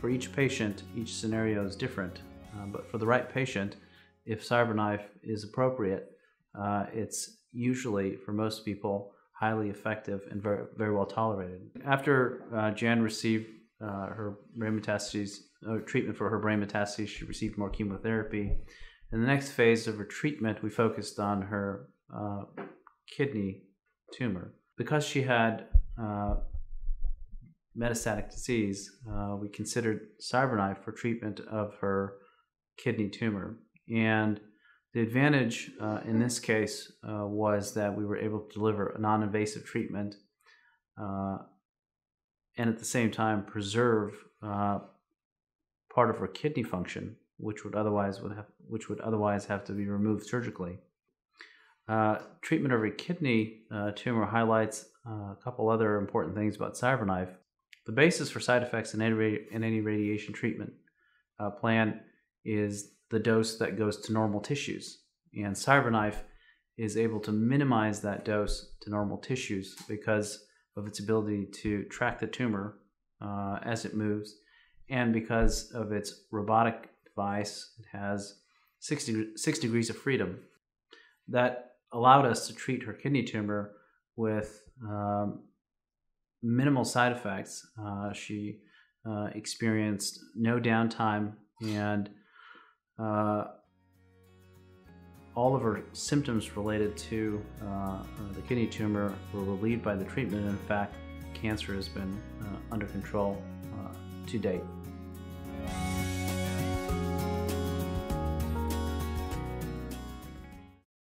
for each patient, each scenario is different. But for the right patient, if CyberKnife is appropriate, it's usually, for most people, highly effective and very, very well tolerated. After Jan received her brain metastases, treatment for her brain metastases, she received more chemotherapy. In the next phase of her treatment, we focused on her kidney tumor. Because she had metastatic disease, we considered CyberKnife for treatment of her kidney tumor. And the advantage in this case was that we were able to deliver a non-invasive treatment and at the same time preserve part of her kidney function, which would otherwise have to be removed surgically. Treatment of a kidney tumor highlights a couple other important things about CyberKnife. The basis for side effects in any radiation treatment plan is the dose that goes to normal tissues. And CyberKnife is able to minimize that dose to normal tissues because of its ability to track the tumor as it moves, and because of its robotic device, it has six degrees of freedom. That allowed us to treat her kidney tumor with minimal side effects. She experienced no downtime, and all of her symptoms related to the kidney tumor were relieved by the treatment. In fact, cancer has been under control to date.